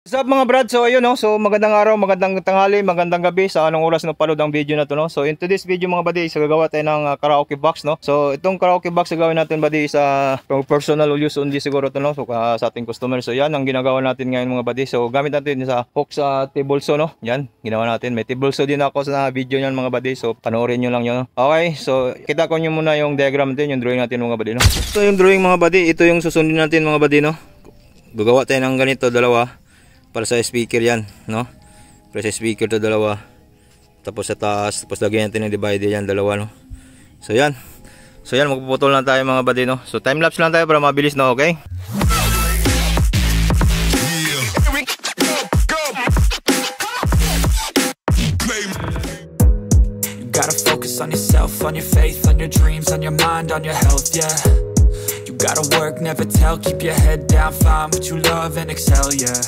What's up mga brad? So ayun no, so magandang araw, magandang tanghali, magandang gabi sa anong oras na panood ang video na to no. So in today's video mga buddy, gagawa tayo ng karaoke box no. So itong karaoke box gagawin natin buddy sa personal use only siguro to no. So sa ating customer. So yan ang ginagawa natin ngayon mga buddy. So gamit natin sa hook sa table saw no. Yan, ginawa natin. May table saw din ako sa video niyan mga buddy. So panoorin niyo lang yun. No? Okay, so kita ko niyo muna yung diagram natin, yung drawing natin mga buddy no. So yung drawing mga buddy, ito yung susundin natin mga buddy no. Gagawa tayo ng ganito, dalawa. Para sa speaker yan, no? Para sa speaker to dalawa. Tapos sa taas, tapos lagyan natin ng divider yan, dalawa, no? So yan. So yan, magpuputol lang tayo mga buddy, no? So time lapse lang tayo para mabilis, no? Okay? You gotta focus on yourself, on your faith, on your dreams, on your mind, on your health, yeah. You gotta work, never tell, keep your head down, find what you love and excel, yeah.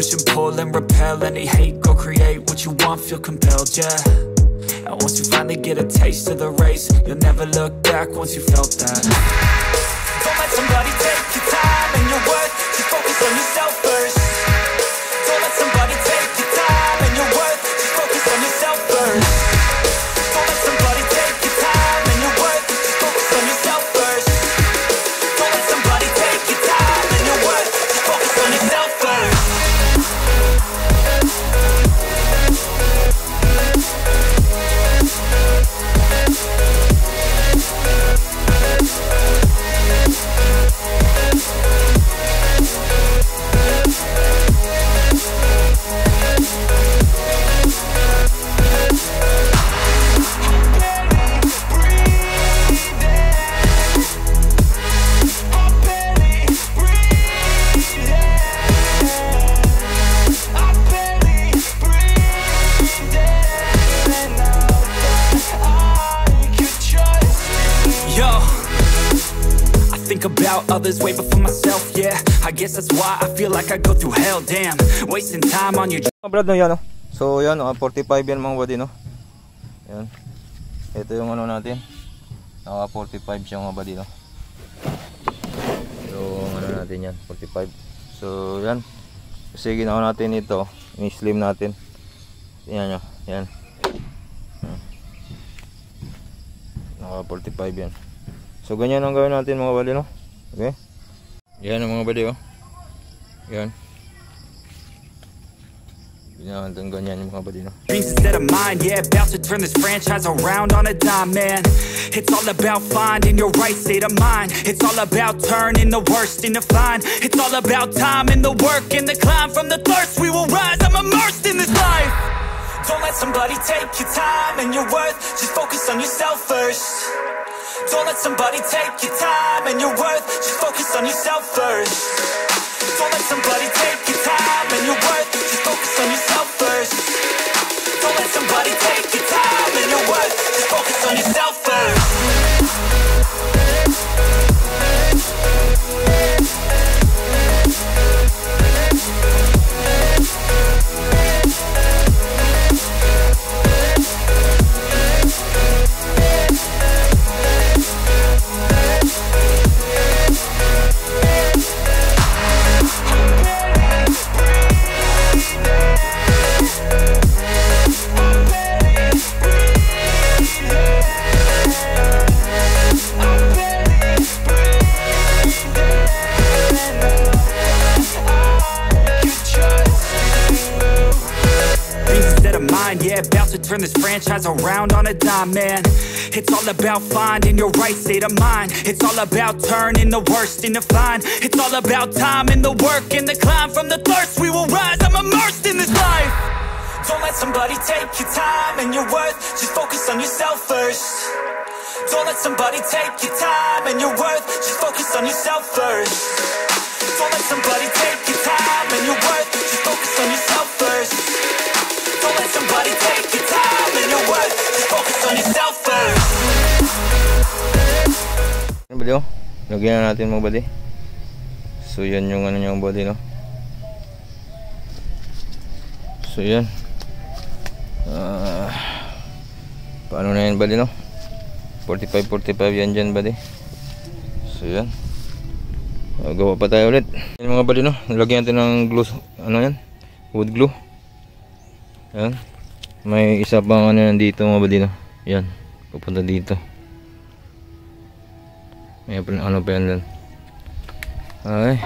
Push and pull and repel any hate, go create what you want, feel compelled, yeah. And once you finally get a taste of the race, you'll never look back once you felt that. Don't let somebody take your time and your worth, just focus on yourself first. Don't let somebody take your time and your worth, just focus on yourself first. Don't let somebody take your time and your worth, just focus on yourself first. Don't let somebody take your time and your worth, just focus on yourself first. About others way before myself, yeah. I guess that's why I feel like I go through hell, damn. Wasting time on your brad no yan no. So yan 45 yan mga buddy no. Yan. Ito yung ano natin. Naka 45 siya mga buddy no. So ano natin yan, 45. So yan. Kasi ginawa natin ito, ini-slim natin. Yan nyo, yan. Naka 45 yan. So ganyan ang gawin natin mga buddy no. Okay? Yan ang mga buddy oh. Yan. Yan ang ganyan yung mga buddy no. Instead of mine, yeah, bounce to turn this franchise around on a dime, man. It's all about finding your right state of mind. It's all about turning the worst into fine. It's all about time and the work and the climb. From the thirst we will rise, I'm immersed in this life. Don't let somebody take your time and your worth, just focus on yourself first. Don't let somebody take your time and your worth, just focus on yourself first. Don't let somebody take your time and your worth, just focus on yourself first. Don't let somebody take your time and your worth, just focus on yourself first. Turn this franchise around on a dime, man. It's all about finding your right state of mind. It's all about turning the worst into fine. It's all about time and the work and the climb. From the thirst we will rise, I'm immersed in this life. Don't let somebody take your time and your worth, just focus on yourself first. Don't let somebody take your time and your worth, just focus on yourself first. Don't let somebody take your time and your worth, just focus on yourself first. Don't let somebody take your time and your worth, just focus on yourself first. Buddy, lagyan na natin mga buddy. So yan yung ano yung buddy no. So yan. Paano na yan buddy no? 45 yan dyan buddy. So yan. Gawa pa tayo ulit. Yan mga buddy, no? Nilagyan natin ng glue, ano yan? Wood glue. Yan. May isa pang ano nandito mga buddy, no? Yan. Pupunta dito. May ano pa yan dyan. Okay.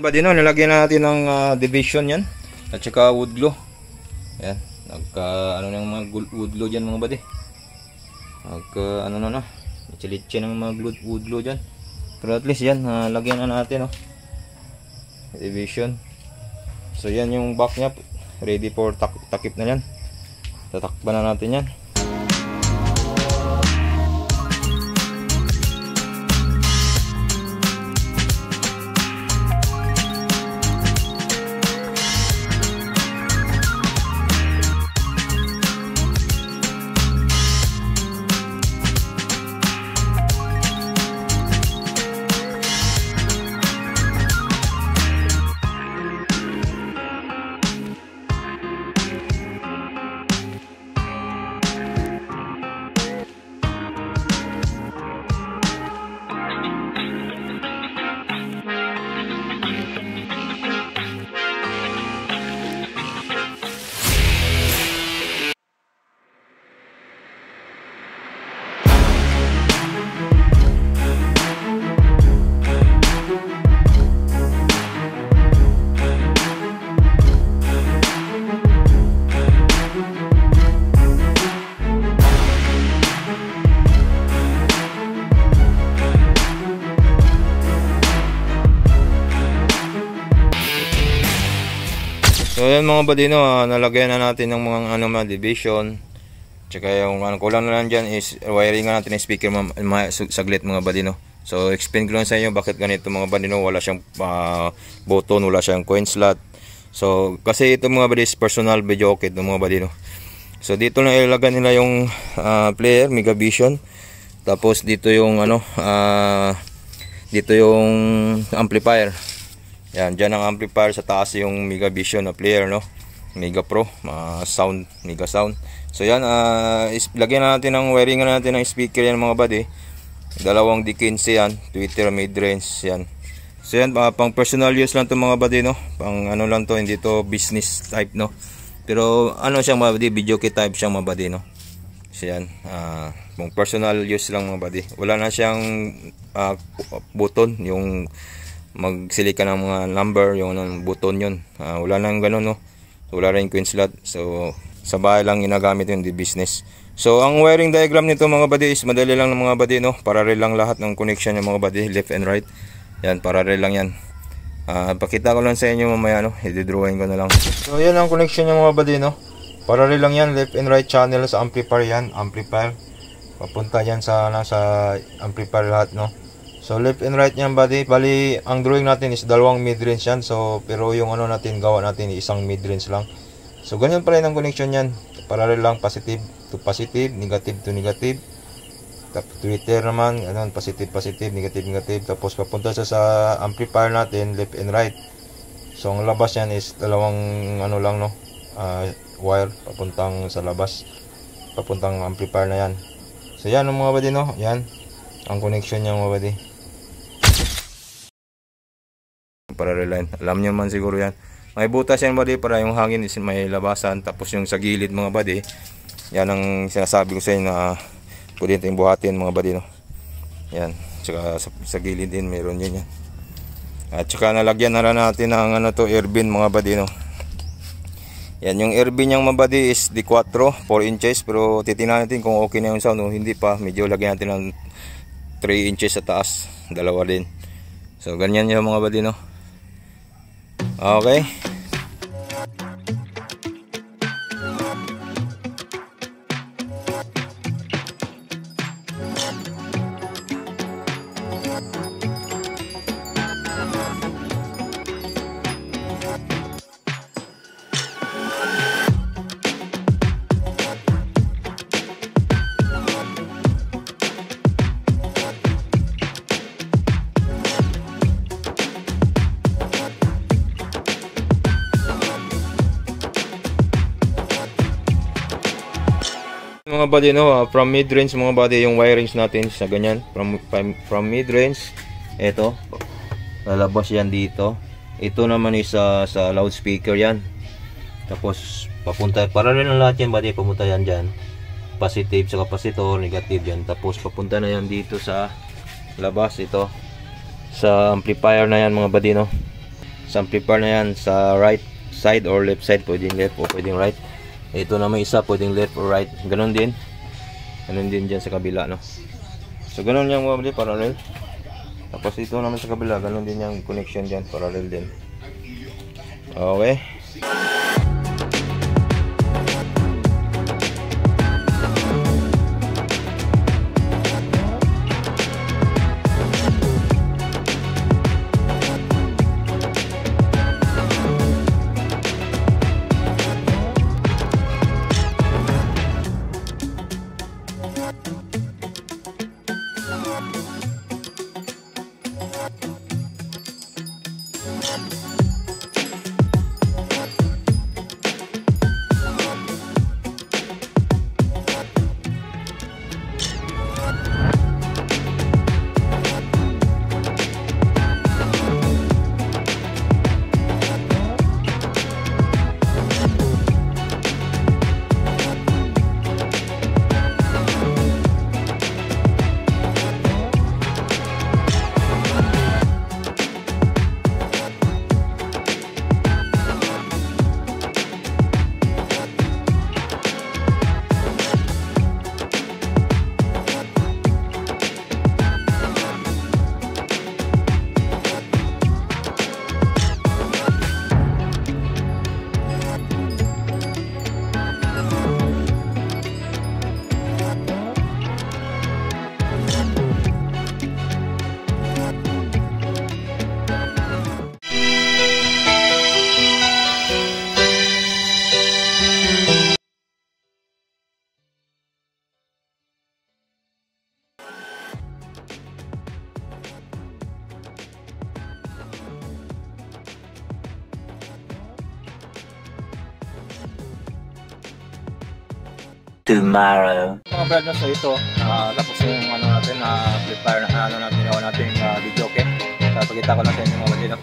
ba din, nilagyan natin ng division yan at saka wood glue. Ayan, ano ng mga wood glue dyan mga badi, nagka litsi ng mga wood glue dyan, pero at least yan, lagyan na natin, oh, division. So yan yung back nya, ready for takip na yan, tatakpan na natin yan. So yan mga badino, nalagyan na natin ng mga division. Tsaka yung kulang na lang dyan is wiring na natin ng speaker saglit mga badino. So explain ko lang sa inyo bakit ganito mga badino, wala siyang button, wala siyang coin slot. So kasi ito mga badino is personal video kit ng mga badino. So dito na ilagay nila yung player, megavision. Tapos dito yung dito yung amplifier. Yan, dyan ang amplifier, sa taas yung megavision na player, no? Megapro, megasound. So yan, lagyan na natin ng wiring na natin ng speaker yan mga buddy. Dalawang D15 yan, Twitter mid-range yan. So yan, pang personal use lang to mga buddy, no? Pang ano lang to, hindi to business type, no? Pero ano siyang mga buddy, video key type siyang mga buddy, no? So yan, pang personal use lang mga buddy. Wala na siyang button, yung magsilika ng mga number, yung button yun, wala nang ganun, no? So, wala rin coin slot, so sa bahay lang ginagamit yun, di business. So ang wiring diagram nito mga buddy is madali lang ng mga buddy, no? Parallel lang lahat ng connection ng mga buddy, left and right yan, parallel lang yan. Pakita ko lang sa inyo mamaya, no? I-drawing ko na lang. So yan ang connection ng mga buddy, no? Parallel lang yan, left and right channel sa amplifier yan, amplifier papunta yan sa nasa amplifier lahat, no? So left and right yan buddy, bali ang drawing natin is dalawang mid-range yan. So pero yung gawa natin isang mid-range lang. So ganyan pa rin ang connection yan, parallel lang, positive to positive, negative to negative. Tapos Twitter naman, positive positive, negative negative. Tapos papunta siya sa amplifier natin, left and right. So ang labas yan is dalawang lang, no? Wire papuntang sa labas, papuntang amplifier na yan. So yan mga buddy, no? Yan ang connection niya mga buddy, parallel line. Alam nyo man siguro yan, may butas yan buddy para yung hangin is may labasan. Tapos yung sa gilid mga buddy, yan ang sinasabi ko sa inyo na pwede natin buhatin mga buddy, no? Yan, tsaka sa gilid din meron yun yan. At tsaka nalagyan na natin ang air bin mga buddy, no? Yan yung air bin yung mga buddy is di 4 inches, pero titignan natin kung okay na yung sound, no? Hindi pa, medyo lagyan natin ng 3 inches sa taas, dalawa din. So ganyan yung mga buddy, no? Okay. Mga buddy, no, from mid range mga buddy yung wirings natin sa ganyan, from mid range ito lalabas yan dito. Ito naman is sa loudspeaker yan. Tapos papunta, parallel na lahat yan buddy, papunta yan dyan, positive sa capacitor, negative yan. Tapos papunta na yan dito sa labas, ito sa amplifier na yan mga buddy, no? Samplifer na yan sa right side or left side, pwedeng left o pwedeng right. Ito naman isa, pwedeng left or right. Ganun din. Ganun din dyan sa kabila, no. So ganun yung wire parallel. Tapos ito naman sa kabila, ganun din yung connection dyan, parallel din. Okay. Tomorrow. Mga brad, no, so ito, tapos yung ano natin, prepare na ano natin, ginawa natin yung video, okay? So, pagkita ko lang sa inyo mga brad, no?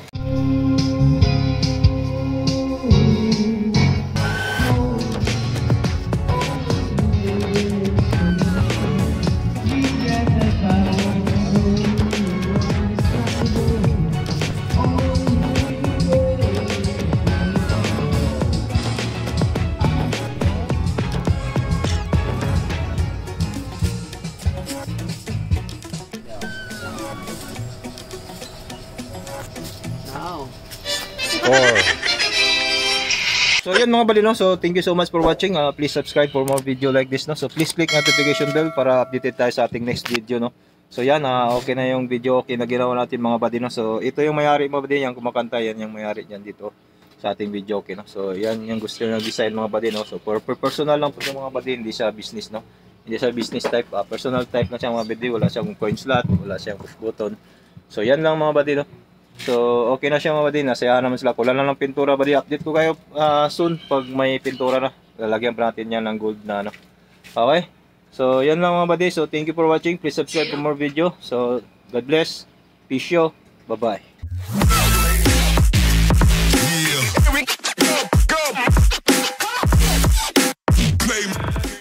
So yun mga balino, so thank you so much for watching. Please subscribe for more video like this, no. So please click notification bell para updated tayo sa ating next video, no. So yan, okay na yung video, okay na ginawa natin mga balino. So ito yung may-ari mga balino, yung kumakanta, yan yung may-ari niyan dito sa ating video, okay, no. So yan yung gusto ng design mga balino. So for personal lang po mga balino, hindi siya business, no. Hindi siya business type, personal type na siya mga balino, wala siyang coin slot, wala siyang push button. So yan lang mga balino. So okay na siya mga badin, nasayaan naman sila. Kulang lang ng pintura badin, update ko kayo soon pag may pintura na. Lalagyan pa natin yan ng gold na ano. Okay, so yan lang mga badin. So thank you for watching, please subscribe for more video. So God bless, peace yo, bye bye.